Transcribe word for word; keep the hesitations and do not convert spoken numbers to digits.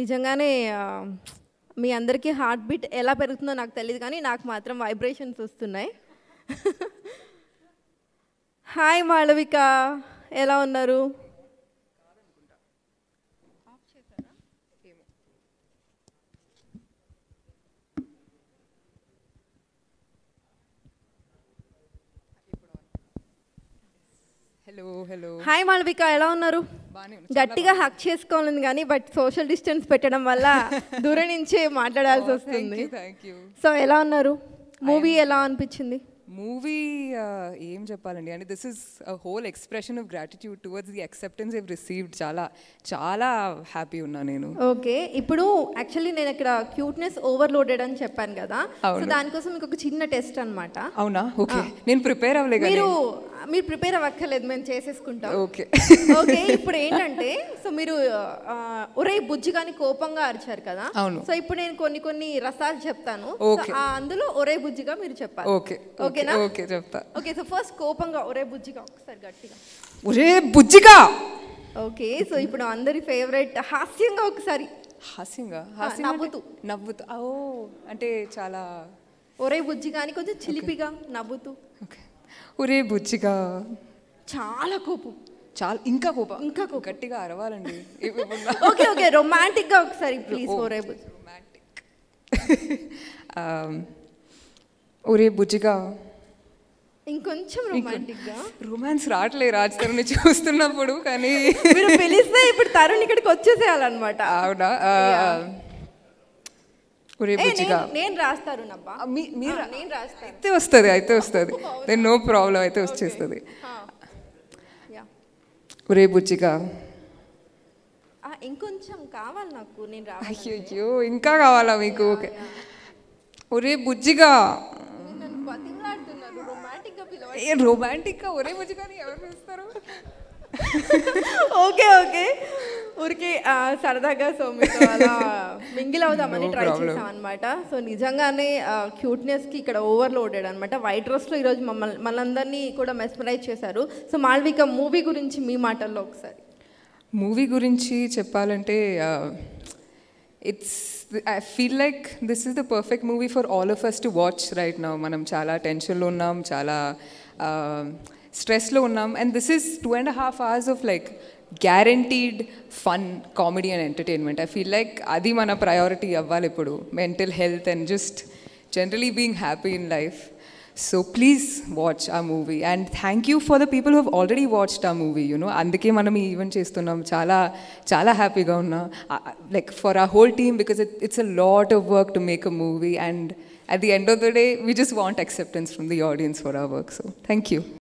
నిజంగానే మీ అందరికీ heart beat ఎలా పెరుగుతుందో నాకు తెలియదు కానీ నాకు మాత్రం వైబ్రేషన్స్ వస్తున్నాయి. హాయ్ మాళవిక, ఎలా ఉన్నారు? హలో హలో హాయ్ మాళవిక, ఎలా ఉన్నారు? గట్టిగా హక్ చేసుకోవాలని కానీ బట్ సోషల్ డిస్టెన్స్ పెట్టడం వల్ల దూరం నుంచే మాట్లాడాల్సి వస్తుంది. సో ఎలా ఉన్నారు? మూవీ ఎలా అనిపించింది? మూవీ ఏం చెప్పాలండి అంటే this is a whole expression of gratitude towards the acceptance I've received. చాలా చాలా హ్యాపీ ఉన్నా నేను. ఓకే, ఇప్పుడు యాక్చువల్లీ నేను ఇక్కడ క్యూట్నెస్ ఓవర్లోడెడ్ అని చెప్పాను కదా, సో దానికోసం మీకు ఒక చిన్న టెస్ట్ అన్నమాట. అవునా? ఓకే, నేను ప్రిపేర్ అవ్వలేదు. మీరు మీరు ప్రిపేర్ అవ్వక్కర్లేదు, మేము చేసేసుకుంటాం. ఓకే ఓకే ఇప్పుడు ఏంటంటే, సో మీరు ఒరే బుజ్జిగాని కోపంగా అరిచారు కదా, సో ఇప్పుడు నేను కొన్ని కొన్ని రసాలు చెప్తాను, అందులో ఒరే బుజ్జిగా మీరు చెప్పాలి. ఓకే ఓకేనా? ఓకే చెప్తా. ఓకే, సో ఫస్ట్ కోపంగా ఒరే బుజ్జిగా ఒకసారి గట్టిగా ఒరే బుజ్జిగా. ఓకే, సో ఇప్పుడు అందరి ఫేవరెట్ హాస్యంగా ఒకసారి హాస్యంగా నవ్వుతూ నవ్వుతూ ఓ అంటే చాలా ఒరే బుజ్జిగాని కొంచెం చిలిపిగా నవ్వుతూ ఒరే బుజ్జిగా. చాలా కోపం, చాలా ఇంకా కోపం, ఇంకా గట్టిగా అరవాలండి. ఓకే ఓకే రొమాంటిక్ గా ఒకసారి ప్లీజ్. ఒరే రొమాంటిక్ ఒరే బుజ్జిగా. ఇంకొంచెం రొమాంటిక్ గా. రొమాన్స్ రావట్లే రాజ్ తరుణ్ చూస్తున్నప్పుడు, కానీ మీరు పిలిస్తే ఇప్పుడు తరుణ్ ఇక్కడికి వచ్చేసేయాలన్నమాట. అవునా? నేను రాస్తారు అయితే వస్తుంది అయితే వస్తుంది దెన్ నో ప్రాబ్లం అయితే వచ్చేస్తుంది. ఒరే బుజ్జిగా ఇంకొంచెం కావాలి నాకు. నేను అయ్యో ఇంకా కావాలా మీకు? ఓకే ఒరే బుజ్జిగా. రొమాంటిక్గా ఒరే బుజ్జిగా ఎవరు పిలుస్తారు? ఓకే ఓకే ఊరికి సరదాగా సో మీకు అలా మింగిల్ అవుదామని ట్రై చేసాం అనమాట. సో నిజంగానే క్యూట్నెస్కి ఇక్కడ ఓవర్లోడెడ్ అనమాట. వైట్ రోస్లో ఈరోజు మమ్మల్ని మనందరినీ కూడా మెస్మరైజ్ చేశారు. సో మాళవిక, మూవీ గురించి మీ మాటల్లో ఒకసారి. మూవీ గురించి చెప్పాలంటే it's I feel like this is the perfect movie for all of us to watch right now. మనం చాలా టెన్షన్లో ఉన్నాం, చాలా స్ట్రెస్లో ఉన్నాం, and this is two and half hours of like guaranteed fun, comedy and entertainment. I feel like అది మన priority అవ్వాలి ఇప్పుడు, mental health and just generally being happy in life. So please watch ఆ movie and thank you for the people who already watched ఆ movie you know. అందుకే మనం ఈ event చేస్తున్నాం. చాలా చాలా హ్యాపీగా ఉన్నా లైక్ ఫర్ ఆ whole team because it it's a lot of work to make a movie and at the end of the day we just want acceptance from the audience for our work. So thank you.